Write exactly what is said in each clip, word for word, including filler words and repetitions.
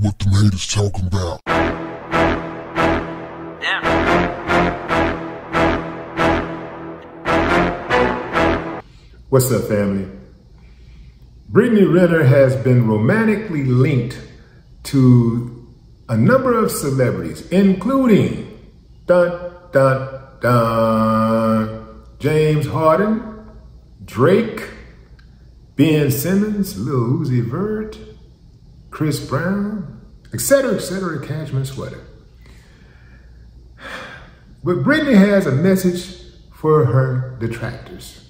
what the haters talking about. Yeah. What's up, family? Brittany Renner has been romantically linked to a number of celebrities, including dun, dun, dun, James Harden, Drake, Ben Simmons, Lil Uzi Vert, Chris Brown, et cetera, et cetera, cashmere sweater. But Brittany has a message for her detractors.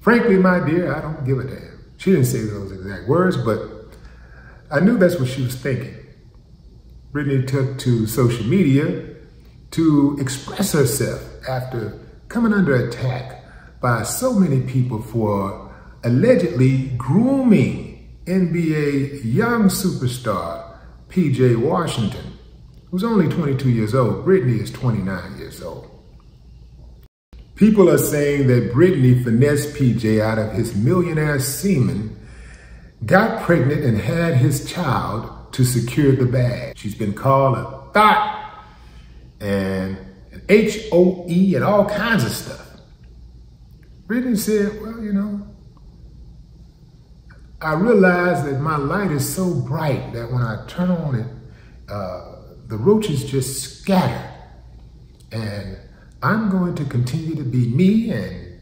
Frankly, my dear, I don't give a damn. She didn't say those exact words, but I knew that's what she was thinking. Brittany took to social media to express herself after coming under attack by so many people for allegedly grooming N B A young superstar P J Washington, who's only twenty-two years old. Brittany is twenty-nine years old. People are saying that Brittany finessed P J out of his millionaire semen, got pregnant, and had his child to secure the bag. She's been called a thot and an H O E and all kinds of stuff. Brittany said, well, you know, I realize that my light is so bright that when I turn on it, uh, the roaches just scatter, and I'm going to continue to be me and,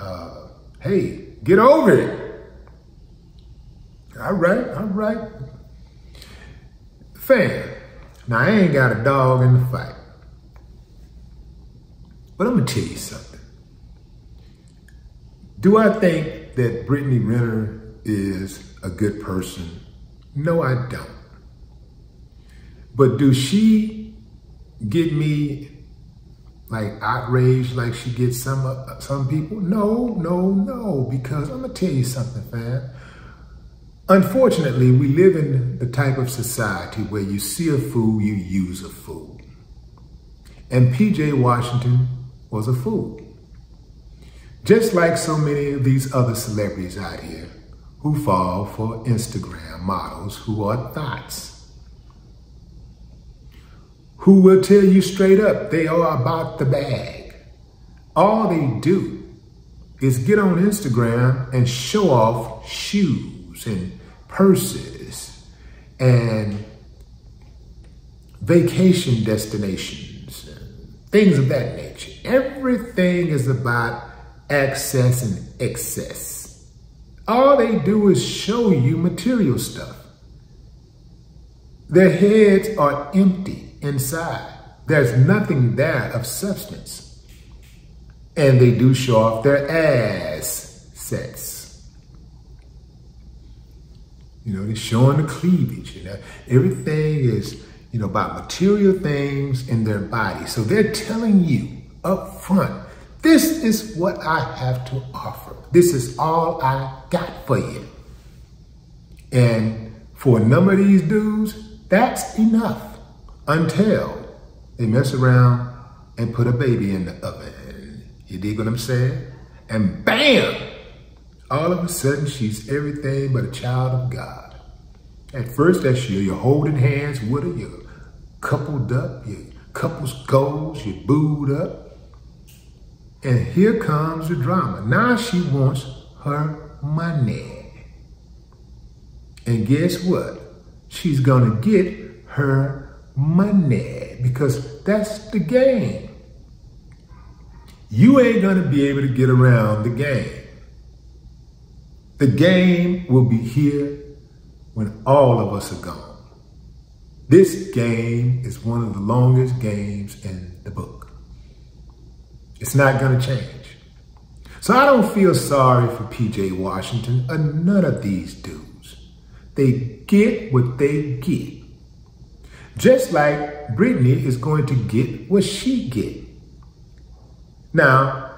uh, hey, get over it. All right, all right. Fam, now I ain't got a dog in the fight, but I'm going to tell you something. Do I think that Brittany Renner is a good person? No, I don't. But do she get me like outraged like she gets some uh, some people? No, no, no, because I'm gonna tell you something, fam. Unfortunately, we live in the type of society where you see a fool, you use a fool. And P J Washington was a fool. Just like so many of these other celebrities out here who fall for Instagram models who are thots, who will tell you straight up they are about the bag. All they do is get on Instagram and show off shoes and purses and vacation destinations and things of that nature. Everything is about access and excess. All they do is show you material stuff. Their heads are empty inside. There's nothing there of substance. And they do show off their ass sets. You know, they're showing the cleavage. You know, everything is, you know, about material things in their body. So they're telling you up front, this is what I have to offer. This is all I got for you. And for a number of these dudes, that's enough. Until they mess around and put a baby in the oven. You dig what I'm saying? And bam! All of a sudden, she's everything but a child of God. At first, that's you. You're holding hands with her. You're coupled up. Your couple's goals. You're booed up. And here comes the drama. Now she wants her money. And guess what? She's going to get her money, because that's the game. You ain't gonna be able to get around the game. The game will be here when all of us are gone. This game is one of the longest games in the book. It's not gonna change. So I don't feel sorry for P J Washington or none of these dudes. They get what they get. Just like Brittany is going to get what she get. Now,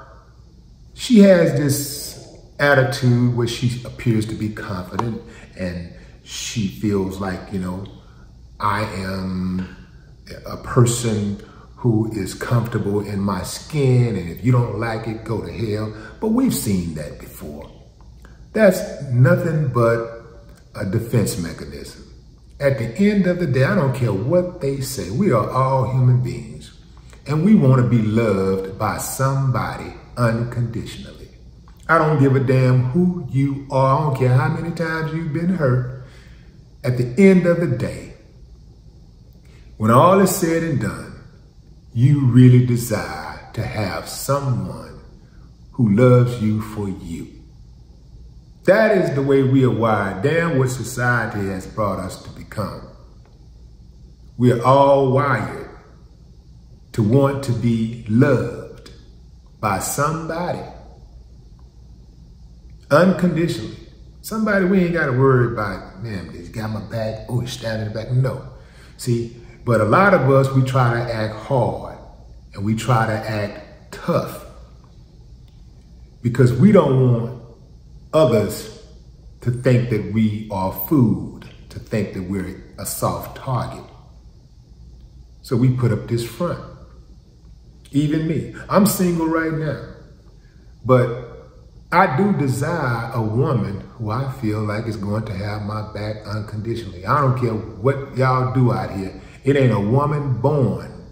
she has this attitude where she appears to be confident and she feels like, you know, I am a person who is comfortable in my skin, and if you don't like it, go to hell. But we've seen that before. That's nothing but a defense mechanism. At the end of the day, I don't care what they say. We are all human beings, and we want to be loved by somebody unconditionally. I don't give a damn who you are. I don't care how many times you've been hurt. At the end of the day, when all is said and done, you really desire to have someone who loves you for you. That is the way we are wired. Damn what society has brought us to become. We are all wired to want to be loved by somebody unconditionally. Somebody we ain't got to worry about, man, he's got my back, oh, he's standing in the back. No. See, but a lot of us, we try to act hard and we try to act tough because we don't want others to think that we are food, to think that we're a soft target. So we put up this front. Even me. I'm single right now, but I do desire a woman who I feel like is going to have my back unconditionally. I don't care what y'all do out here. It ain't a woman born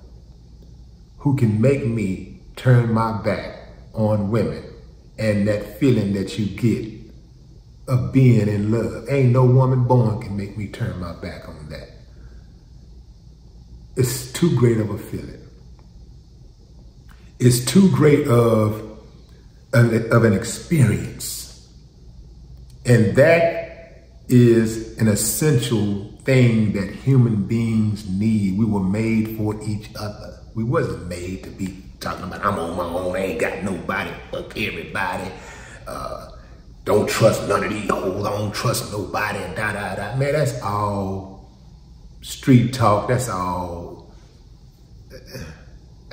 who can make me turn my back on women and that feeling that you get of being in love. Ain't no woman born can make me turn my back on that. It's too great of a feeling. It's too great of of an experience. And that is an essential thing that human beings need. We were made for each other. We wasn't made to be talking about, I'm on my own, I ain't got nobody, fuck everybody. Uh, don't trust none of these hoes, I don't trust nobody, da da da. Man, that's all street talk, that's all,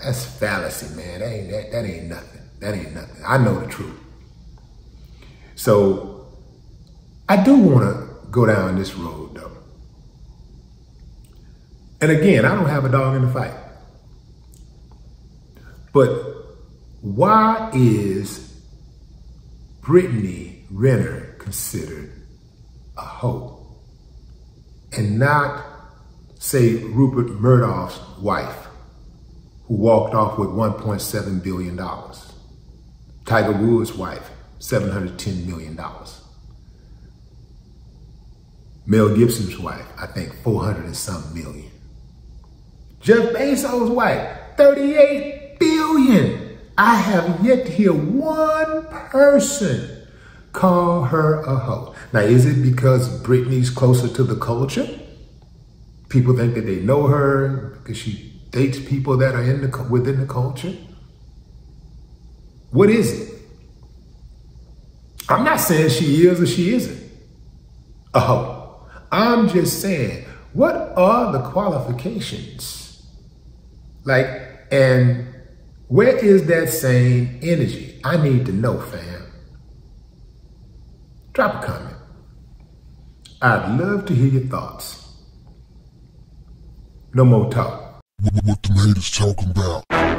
that's fallacy, man. That ain't, that, that ain't nothing. That ain't nothing. I know the truth. So I do want to go down this road, though. And again, I don't have a dog in the fight. But why is Brittany Renner considered a hoe? And not, say, Rupert Murdoch's wife, who walked off with one point seven billion dollars. Tiger Woods' wife, seven hundred ten million dollars. Mel Gibson's wife, I think four hundred and some million. Jeff Bezos' wife, thirty-eight billion. I have yet to hear one person call her a hoe. Now, is it because Brittany's closer to the culture? People think that they know her because she dates people that are in the, within the culture? What is it? I'm not saying she is or she isn't a hoe. I'm just saying, what are the qualifications? Like, and where is that same energy? I need to know, fam. Drop a comment. I'd love to hear your thoughts. No more talk. What, what, what the haters talking about?